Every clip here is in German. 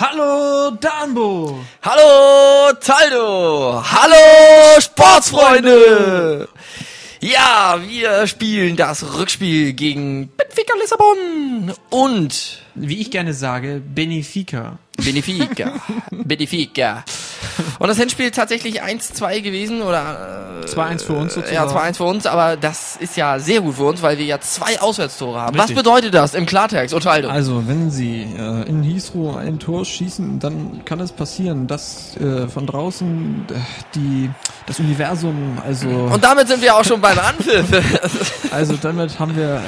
Hallo Daanbo! Hallo Taldo! Hallo Sportsfreunde! Ja, wir spielen das Rückspiel gegen Benfica Lissabon und, wie ich gerne sage, Benfica. Und das Hinspiel tatsächlich 1-2 gewesen, oder? 2-1 für uns sozusagen. Ja, 2-1 für uns, aber das ist ja sehr gut für uns, weil wir ja 2 Auswärtstore haben. Richtig. Was bedeutet das im Klartext, Otaldo? Also, wenn sie in Heathrow ein Tor schießen, dann kann es passieren, dass von draußen das Universum, also... Und damit sind wir auch schon beim Anpfiff. Also, damit haben wir...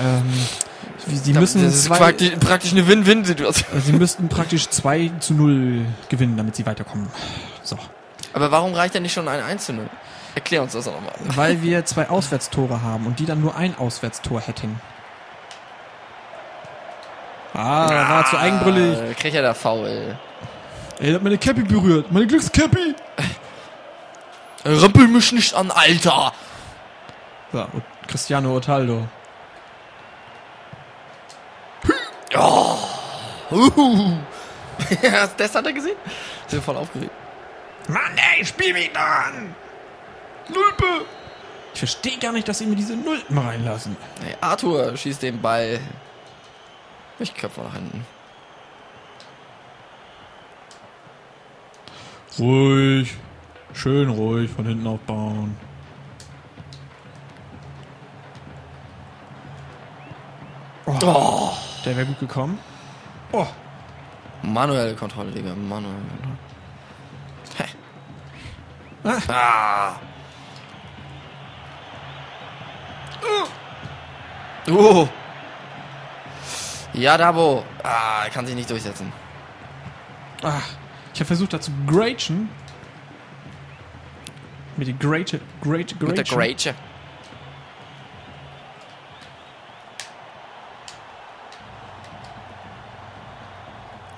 Sie müssen das ist praktisch eine Win-Win-Situation. Sie müssten praktisch 2-0 gewinnen, damit sie weiterkommen. So. Aber warum reicht denn nicht schon ein 1-0? Erklär uns das auch nochmal. Weil wir 2 Auswärtstore haben und die dann nur ein Auswärtstor hätten. War zu eigenbrüllig. Kriegt ja da faul. Ey, hat meine Käppi berührt. Meine Glückskäppi. Rümpel mich nicht an, Alter. So, Cristiano Ronaldo. Oh. Das hat er gesehen. Sind voll aufgeregt. Mann, ey, spiel mich an! Nulpe! Ich verstehe gar nicht, dass sie mir diese Nulpen reinlassen. Hey, Arthur schießt den Ball. Ich köpfe nach hinten. Ruhig. Schön ruhig von hinten aufbauen. Oh. Der wäre gut gekommen. Oh. Manuelle Kontrolle, Digga. Manuelle Kontrolle. Hey. Ah. Ah. Ja, Dabo. Er kann sich nicht durchsetzen. Ah. Ich habe versucht, da zu grätschen. Mit der Grätsche. Mit der Grätsche.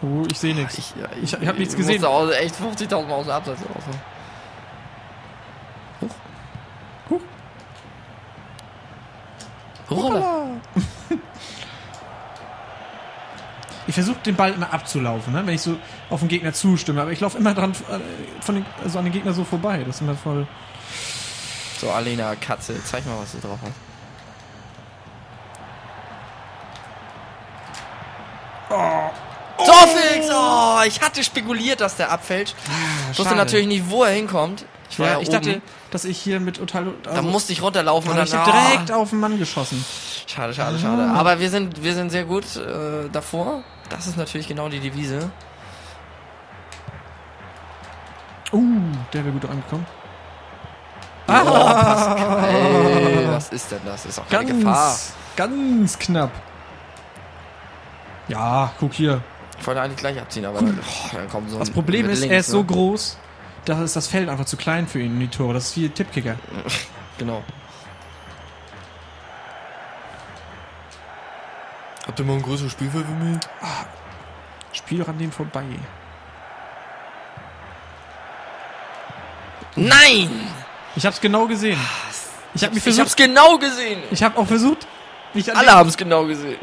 Oh, ich sehe nichts. Ich habe nichts gesehen. Auch echt 50.000 Mal aus dem Absatz raus. Hoch. Ich versuche den Ball immer abzulaufen, ne? Wenn ich so auf den Gegner zustimme. Aber ich laufe immer dran, also an den Gegner so vorbei. Das ist immer voll... So, Alena, Katze, zeig mal, was du drauf hast. Oh, ich hatte spekuliert, dass der abfällt. Ich wusste natürlich nicht, wo er hinkommt. Ich war ja oben. Ich dachte, dass ich hier mit Otaldo... Also da musste ich runterlaufen. Und dann, ich habe direkt auf den Mann geschossen. Schade. Aber wir sind sehr gut davor. Das ist natürlich genau die Devise. Der wäre gut angekommen. Pascal, was ist denn das? Ist auch keine Gefahr. Ganz knapp. Ja, guck hier. Ich wollte eigentlich gleich abziehen, aber dann kommt so ein... Das Problem ist, er ist so groß, dass das Feld einfach zu klein für ihn in die Tore. Das ist wie Tippkicker. Genau. Habt ihr mal ein größeres Spielfeld für mich? Spiel doch an dem vorbei. Nein! Ich hab's genau gesehen. Ich hab auch versucht. Alle haben's genau gesehen.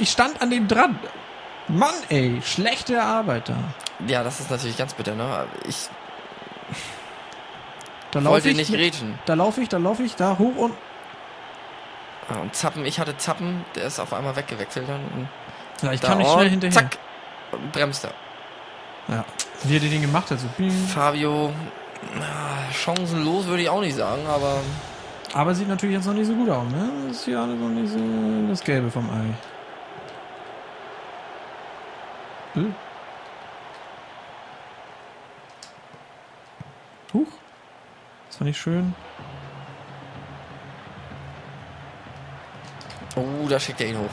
Ich stand an dem dran. Mann, ey, schlechte Arbeiter. Ja, das ist natürlich ganz bitter, ne? Da laufe ich da hoch und... Ah, und Zappen, ich hatte Zappen, der ist auf einmal weggewechselt. Ja, ich kann nicht schnell hinterher. Zack, und bremst er. Ja, wie hat er den gemacht? Also, Fabio, chancenlos würde ich auch nicht sagen, aber... Aber sieht natürlich jetzt noch nicht so gut aus, ne? Das ist hier alles noch nicht so das Gelbe vom Ei. Huch. Das war nicht schön. Oh, da schickt er ihn hoch.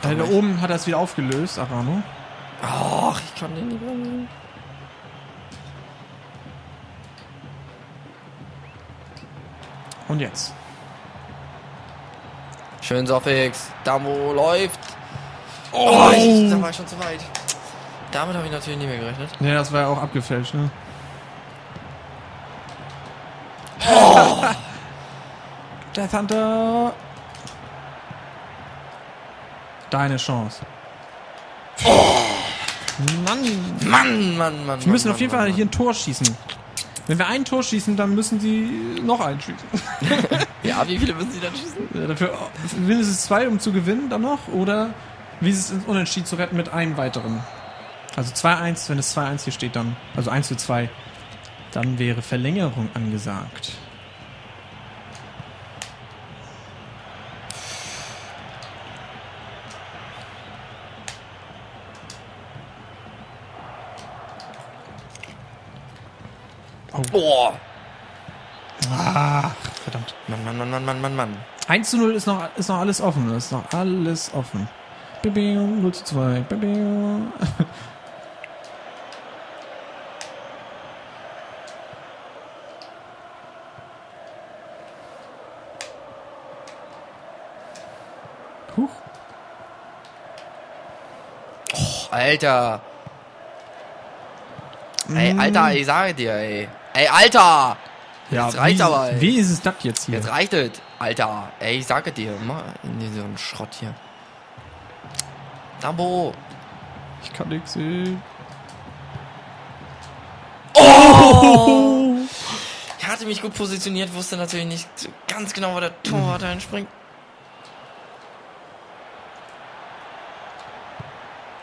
Da oben hat er es wieder aufgelöst, Arano. Ach, ich kann den nicht bringen. Und jetzt. Schön Soffix. Damo läuft. Da war ich schon zu weit. Damit habe ich natürlich nicht mehr gerechnet. Ne, das war ja auch abgefälscht, ne? Death Hunter. Deine Chance. Mann. Wir müssen auf jeden Fall hier ein Tor schießen. Wenn wir ein Tor schießen, dann müssen sie noch einen schießen. Ja, wie viele müssen sie dann schießen? Ja, dafür mindestens zwei, um zu gewinnen dann noch. Oder wie ist es ins Unentschieden zu retten mit einem weiteren? Also 2-1, wenn es 2-1 hier steht dann. Also 1-2. Dann wäre Verlängerung angesagt. Oh. Boah! Ah, verdammt. Mann. 1-0 ist noch alles offen. Ist noch alles offen. 0-2. Huch. Oh, Alter. Ey, Alter, ich sage dir, ey. Ey, Alter! Ja, jetzt reicht aber, ey. Wie ist es das jetzt hier? Jetzt reicht es, Alter. Ey, ich sage dir, immer in diesem Schrott hier. Daanbo! Ich kann nichts sehen. Oh! Ich hatte mich gut positioniert, wusste natürlich nicht ganz genau, wo der Torwart einspringt.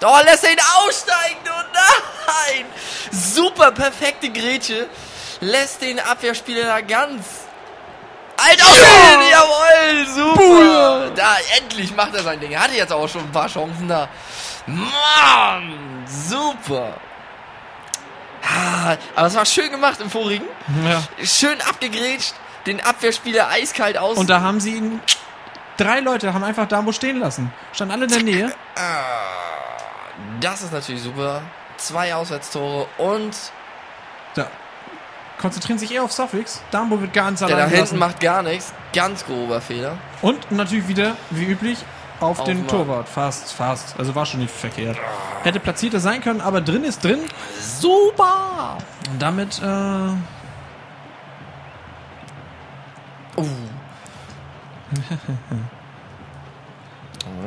Oh, lässt er ihn aussteigen, oh nein! Super perfekte Grätsche. Lässt den Abwehrspieler da ganz. Alter, ja! Jawohl, super! Buh. Da, endlich macht er sein Ding. Er hatte jetzt auch schon ein paar Chancen da. Mann, super! Aber es war schön gemacht im vorigen. Ja. Schön abgegrätscht, den Abwehrspieler eiskalt aus. Und da haben sie ihn. Drei Leute haben einfach Daanbo stehen lassen. Standen alle in der Nähe. Das ist natürlich super. 2 Auswärtstore und. Da. Konzentrieren sich eher auf Suffix. Daanbo wird ganz allein. Der da hinten macht gar nichts. Ganz grober Fehler. Und natürlich wieder, wie üblich, auf den Torwart. Fast. Also war schon nicht verkehrt. Hätte platzierter sein können, aber drin ist drin. Super! Und damit.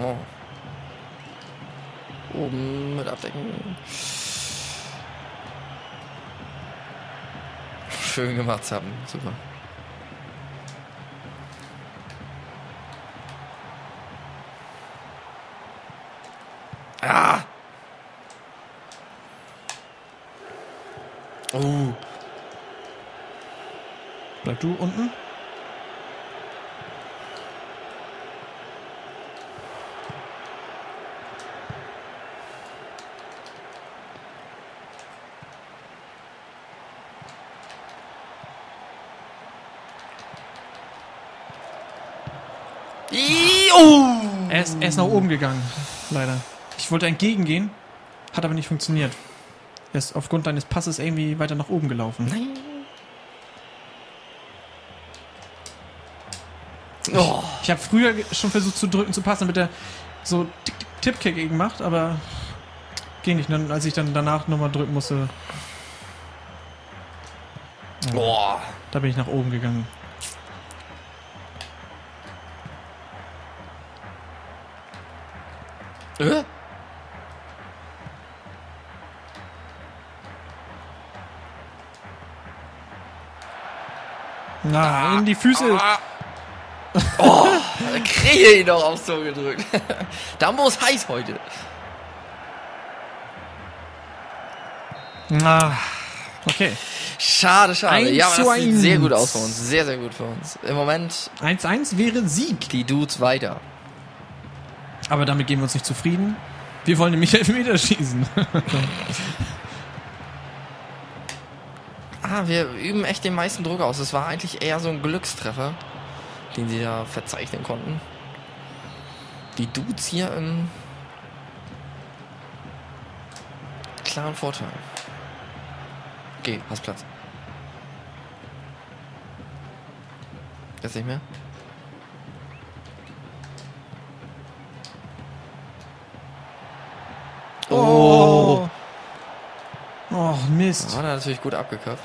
Oh. Oben mit abdecken. Schön gemacht haben. Super. Ah! Oh. Bleib du unten? Er ist nach oben gegangen, leider. Ich wollte entgegengehen, hat aber nicht funktioniert. Er ist aufgrund deines Passes irgendwie weiter nach oben gelaufen. Nein. Oh. Ich habe früher schon versucht zu drücken, zu passen, damit er so Tippkick eben macht, aber ging nicht. Als ich dann danach nochmal drücken musste, da bin ich nach oben gegangen. Na, in die Füße. Oh, kriege ihn doch aufs Tor gedrückt. Daanbo ist heiß heute. Na, okay. Schade. Ja, aber das sieht sehr gut aus für uns. Sehr gut für uns. Im Moment 1-1 wäre Sieg. Die Dudes weiter. Aber damit geben wir uns nicht zufrieden. Wir wollen nämlich Elfmeter schießen. Wir üben echt den meisten Druck aus. Es war eigentlich eher so ein Glückstreffer, den sie da verzeichnen konnten. Die Dudes hier im klaren Vorteil. Okay, hast Platz. Jetzt nicht mehr. Oh! Oh, Mist. Da hat er natürlich gut abgeköpft.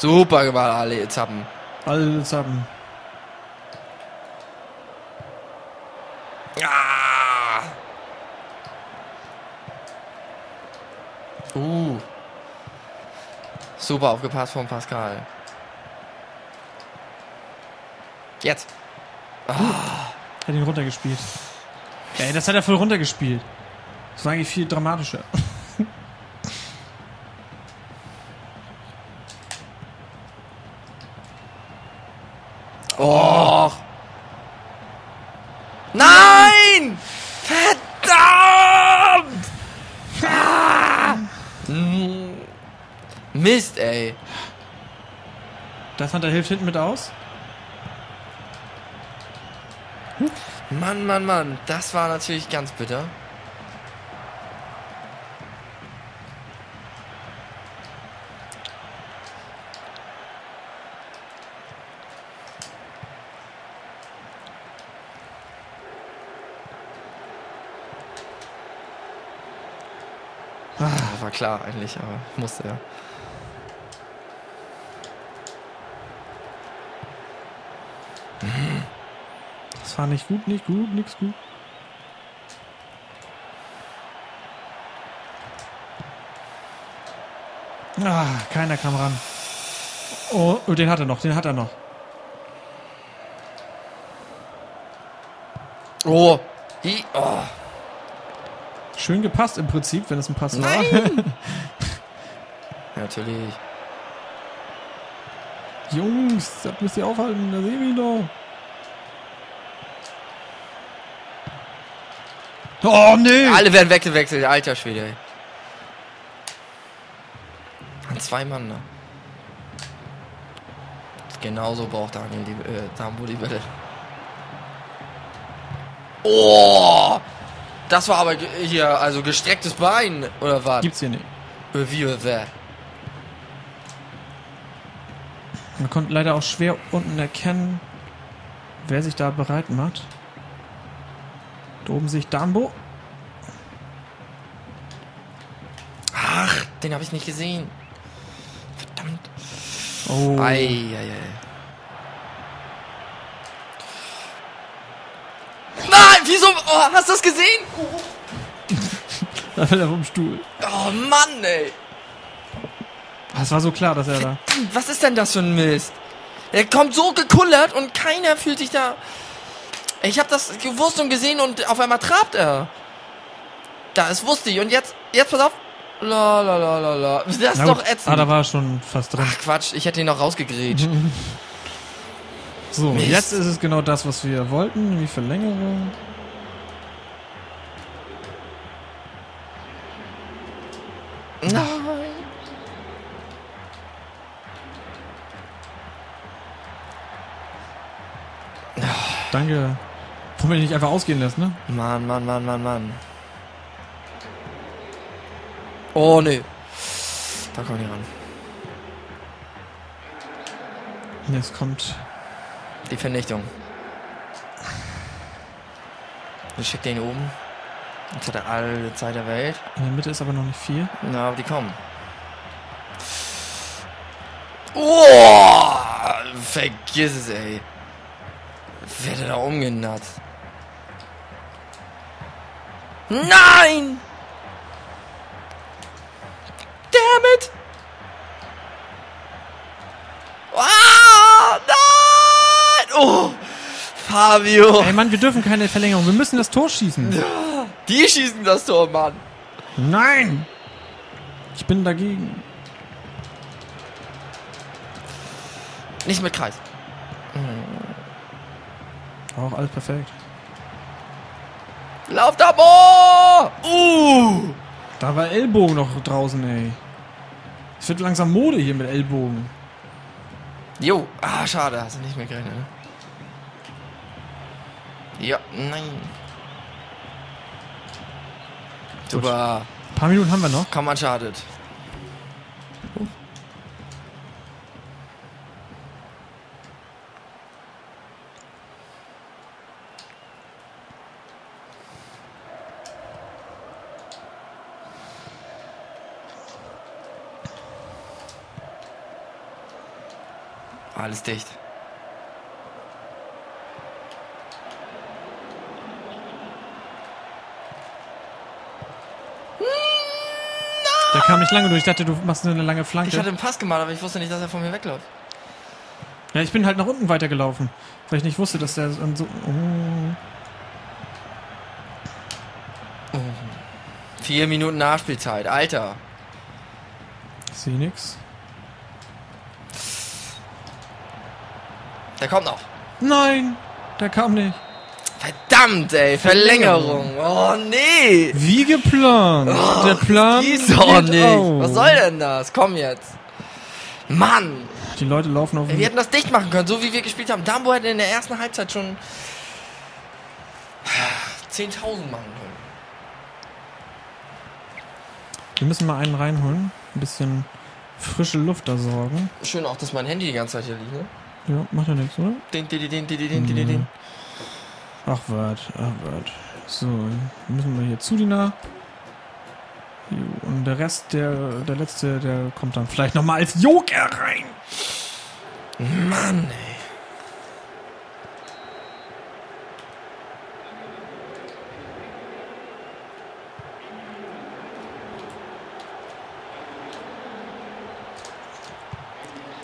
Super gemacht, alle Zappen. Super aufgepasst von Pascal. Jetzt. Hat ihn runtergespielt. Ey, das hat er voll runtergespielt. Das war eigentlich viel dramatischer. Oh. Nein! Verdammt! Ah. Mist, ey. Das hat er hilft hinten mit aus. Mann, Mann, Mann. Das war natürlich ganz bitter. War klar eigentlich, aber musste ja. Das war nicht gut, nicht gut, nichts gut. Ah, keiner kam ran. Oh, den hat er noch, den hat er noch. Oh, die... Oh. Schön gepasst im Prinzip, wenn es ein Pass war. Natürlich. Jungs, das müsst ihr aufhalten, da sehen wir ihn doch. Oh, nee. Alle werden weggewechselt, alter Schwede, ey. An zwei Mann, ne? Genauso braucht Daniel die, Daanbo die Bälle. Oh! Das war aber hier, also gestrecktes Bein, oder was? Gibt's hier nicht. Wie oder? Man konnte leider auch schwer unten erkennen, wer sich da bereit macht. Da oben sich Daanbo. Ach, den habe ich nicht gesehen. Verdammt. Oh. Ei, ei, ei. Nein, wieso? Oh, hast du das gesehen? Da fällt er vom Stuhl. Oh Mann, ey. Das war so klar, dass er da... Was ist denn das für ein Mist? Er kommt so gekullert und keiner fühlt sich da... Ich habe das gewusst und gesehen und auf einmal trabt er. Das wusste ich. Und jetzt pass auf. La, la, la, la, la. Das ist doch ätzend. Ah, da war er schon fast drin. Ach Quatsch, ich hätte ihn noch rausgegrätscht. So, Mist. Jetzt ist es genau das, was wir wollten. Wie Verlängerung... Nein. Danke. Wollen wir dich nicht einfach ausgehen lassen, ne? Mann, Mann, Mann, Mann, Mann. Oh, ne. Da kommt er ran. Jetzt kommt die Vernichtung. Ich schick den oben. Jetzt hat er alle Zeit der Welt. In der Mitte ist aber noch nicht viel. Na, aber die kommen. Oh! Vergiss es, ey. Wer hat da umgenatzt? Nein! Damn it! Ah! Nein! Oh! Fabio! Ey, Mann, wir dürfen keine Verlängerung. Wir müssen das Tor schießen. Die schießen das Tor, Mann. Nein! Ich bin dagegen. Nicht mit Kreis. Auch alles perfekt. Lauf da, Bo! Da war Ellbogen noch draußen, ey. Es wird langsam Mode hier mit Ellbogen. Jo. Ah, schade. Hast du nicht mehr gerechnet, ne? Ja, nein. Super. Ein paar Minuten haben wir noch. Komm, unschadet. Alles dicht. kam nicht lange durch. Ich dachte, du machst eine lange Flanke. Ich hatte einen Pass gemacht, aber ich wusste nicht, dass er von mir wegläuft. Ja, ich bin halt nach unten weitergelaufen, weil ich nicht wusste, dass der so... Oh. 4 Minuten Nachspielzeit, Alter. Ich sehe nix. Der kommt noch. Nein, der kam nicht. Verdammt, ey, Verlängerung. Oh, nee. Wie geplant. Oh, der Plan ist doch nicht. Auf. Was soll denn das? Komm jetzt. Mann. Die Leute laufen auf. Wir hätten das dicht machen können, so wie wir gespielt haben. Daanbo hätte in der ersten Halbzeit schon 10.000 machen können. Wir müssen mal einen reinholen. Ein bisschen frische Luft da sorgen. Schön auch, dass mein Handy die ganze Zeit hier liegt, ne? Ja, macht ja nichts, oder? Ding. Ach, wart. So, müssen wir hier zu Dina. Und der Rest, der letzte, der kommt dann vielleicht nochmal als Joker rein. Mann, ey.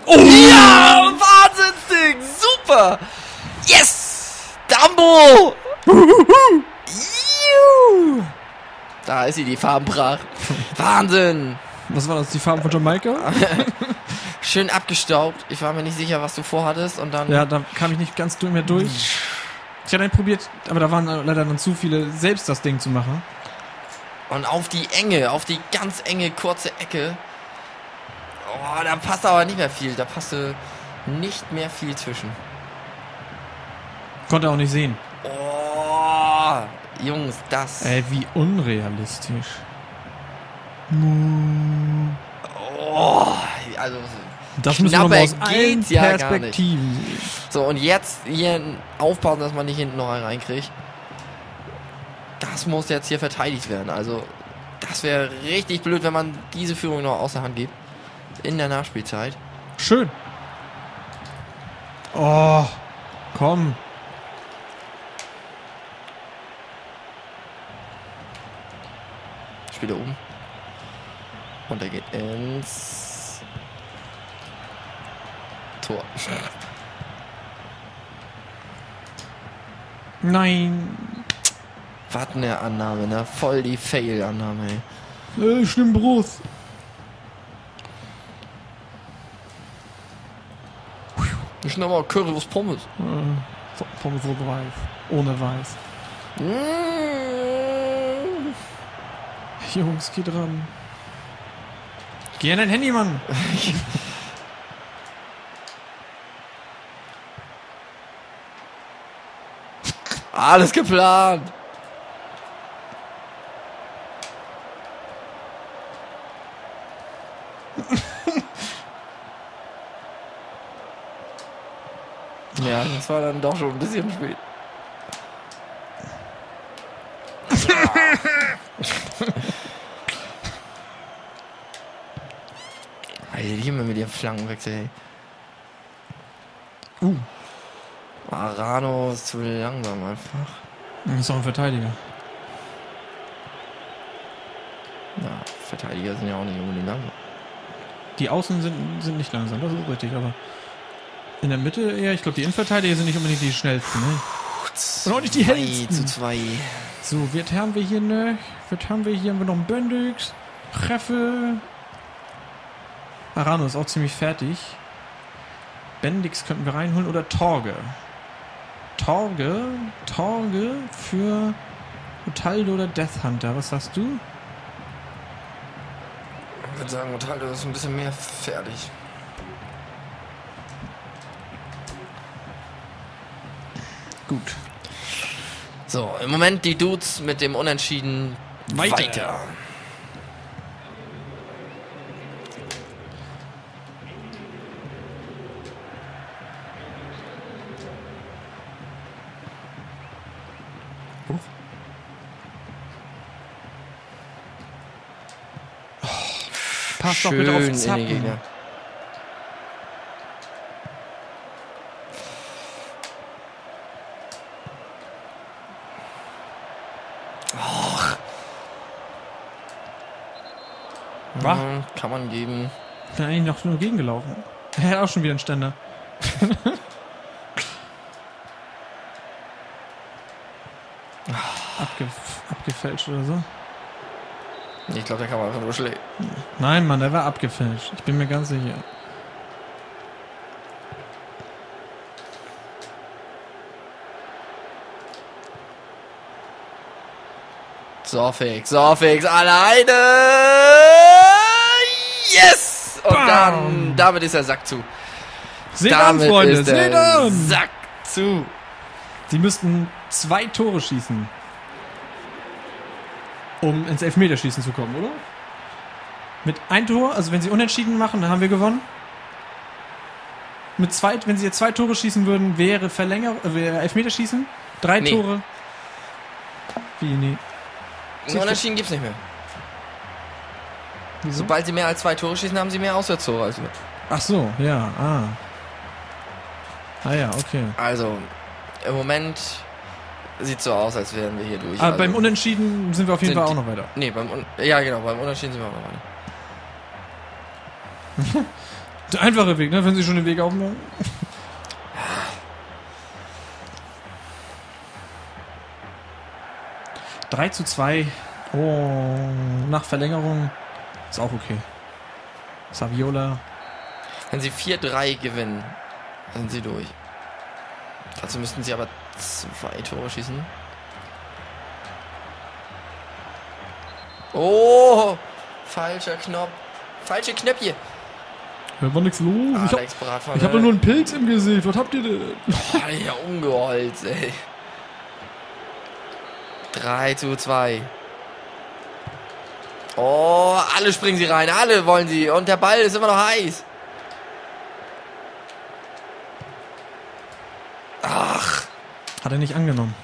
Oh! Ja, Wahnsinnsding! Super! Yes! Daanbo! Da ist sie, die Farbenpracht. Wahnsinn! Was war das, die Farben von Jamaika? Schön abgestaubt. Ich war mir nicht sicher, was du vorhattest und dann... Ja, da kam ich nicht ganz mehr durch. Ich hatte probiert, aber da waren leider dann zu viele, selbst das Ding zu machen. Und auf die ganz enge, kurze Ecke... Oh, da passt aber nicht mehr viel. Da passte nicht mehr viel zwischen. Konnte auch nicht sehen. Oh, Jungs, das... Ey, wie unrealistisch. Oh, also... Das müssen wir mal aus allen Perspektiven. Ja, so, und jetzt hier aufpassen, dass man nicht hinten noch einen reinkriegt. Das muss jetzt hier verteidigt werden. Also, das wäre richtig blöd, wenn man diese Führung noch aus der Hand gibt. In der Nachspielzeit. Schön. Oh, komm. Spiel da oben. Und er geht ins Tor. Nein. Was eine Annahme, ne? Voll die Fail-Annahme, ey. Schlimm Brust. Ich nehme mal Currywurst Pommes. Pommes ohne Weiß. Jungs, geh dran. Geh an dein Handy, Mann. Alles geplant. Ja, das war dann doch schon ein bisschen spät. Alter, die immer mit ihrem Flankenwechsel, ey. Arano ist zu langsam einfach. Das ist doch ein Verteidiger. Ja, Verteidiger sind ja auch nicht unbedingt langsam. Die Außen sind nicht langsam, das ist richtig, aber... In der Mitte eher. Ich glaube, die Innenverteidiger sind nicht unbedingt die schnellsten. Ne? Und auch nicht die hellsten. So, was haben wir hier noch? Was haben wir hier? Haben wir noch einen Bendix? Treffe. Arano ist auch ziemlich fertig. Bendix könnten wir reinholen. Oder Torge. Torge für Otaldo oder Death Hunter. Was sagst du? Ich würde sagen, Otaldo ist ein bisschen mehr fertig. Gut. So, im Moment die Dudes mit dem Unentschieden weiter. Oh, passt doch bitte auf den Zappen. kann man geben. Ich bin eigentlich noch nur gegengelaufen. Er hat auch schon wieder einen Ständer. Abgefälscht oder so. Ich glaube, der kam einfach nur schlecht. Nein, Mann, der war abgefälscht. Ich bin mir ganz sicher. Sofix, alleine! Yes! Und bam. Dann, damit ist der Sack zu. Seht damit an, Freunde, ist der seht an! Sack zu! Sie müssten 2 Tore schießen, um ins Elfmeterschießen zu kommen, oder? Mit 1 Tor, also wenn sie unentschieden machen, dann haben wir gewonnen. Mit 2, wenn sie jetzt 2 Tore schießen würden, wäre Verlängerung, wäre Elfmeterschießen. 3 nee. Tore. Wie, nee. Einen Unentschieden gibt es nicht mehr. Wieso? Sobald sie mehr als 2 Tore schießen, haben sie mehr Auswärtstore als wir. Ach so, ja, Ah ja, okay. Also, im Moment sieht es so aus, als wären wir hier durch. Aber also beim Unentschieden sind wir auf jeden Fall auch noch weiter. Nee, ja genau, beim Unentschieden sind wir auch noch weiter. Der einfache Weg, ne? Wenn sie schon den Weg aufmachen. Ja. 3:2. Oh, nach Verlängerung. Ist auch okay. Saviola. Wenn sie 4:3 gewinnen, sind sie durch. Dazu müssten sie aber 2 Tore schießen. Oh! Falscher Knopf. Falsche Knöpfchen. Da war nichts los. Ich hab nur einen Pilz im Gesicht. Was habt ihr denn? Boah, ja, ungeholzt, ey. 3:2. Oh, alle springen sie rein. Alle wollen sie. Und der Ball ist immer noch heiß. Ach. Hat er nicht angenommen.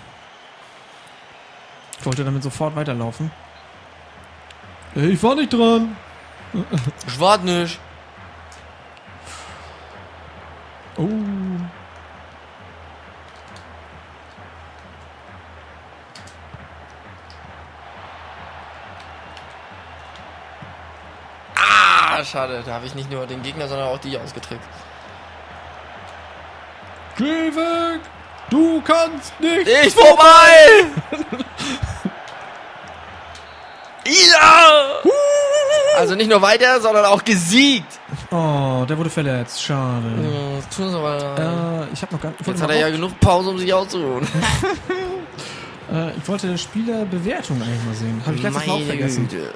Ich wollte damit sofort weiterlaufen. Ich war nicht dran. Ich warte nicht. Oh. Ah, schade. Da habe ich nicht nur den Gegner, sondern auch die ausgetrickst. Geh weg! Du kannst nicht! Ich vorbei! Ja! Also nicht nur weiter, sondern auch gesiegt! Oh, der wurde verletzt. Schade. Ja, tun wir mal. Ich hab noch gar nicht. Jetzt hat er ja genug Pause, um sich auszuruhen. Ich wollte Spielerbewertung eigentlich mal sehen. Habe ich letztes Mal auch vergessen. Güte.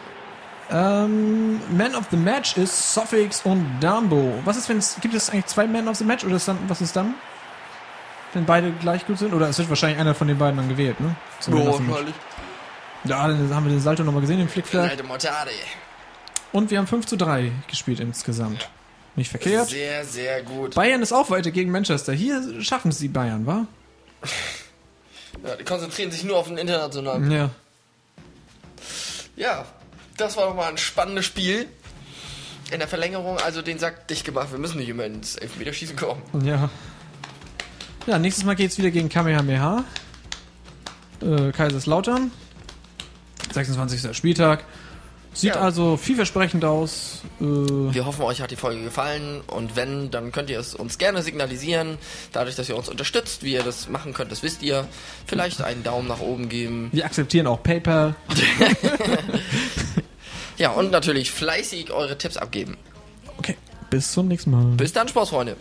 Man of the Match ist Sofix und Daanbo. Was ist, wenn es. Gibt es eigentlich 2 Man of the Match oder ist dann, was ist dann? Wenn beide gleich gut sind? Oder es wird wahrscheinlich einer von den beiden dann gewählt, ne? Boah, ja, dann haben wir den Salto nochmal gesehen, den Flickflack. Und wir haben 5:3 gespielt insgesamt. Ja. Nicht verkehrt. Sehr, sehr gut. Bayern ist auch weiter gegen Manchester. Hier schaffen es die Bayern, wa? Ja, die konzentrieren sich nur auf den internationalen. Ja. Ja, das war nochmal ein spannendes Spiel. In der Verlängerung also den Sack dicht gemacht. Wir müssen nicht immer ins Elfmeterschießen kommen. Ja. Ja, nächstes Mal geht's wieder gegen Kamehameha. Kaiserslautern. 26. Spieltag. Sieht ja also vielversprechend aus. Wir hoffen, euch hat die Folge gefallen. Und wenn, dann könnt ihr es uns gerne signalisieren. Dadurch, dass ihr uns unterstützt, wie ihr das machen könnt, das wisst ihr. Vielleicht einen Daumen nach oben geben. Wir akzeptieren auch PayPal. Ja, und natürlich fleißig eure Tipps abgeben. Okay, bis zum nächsten Mal. Bis dann, Sportsfreunde.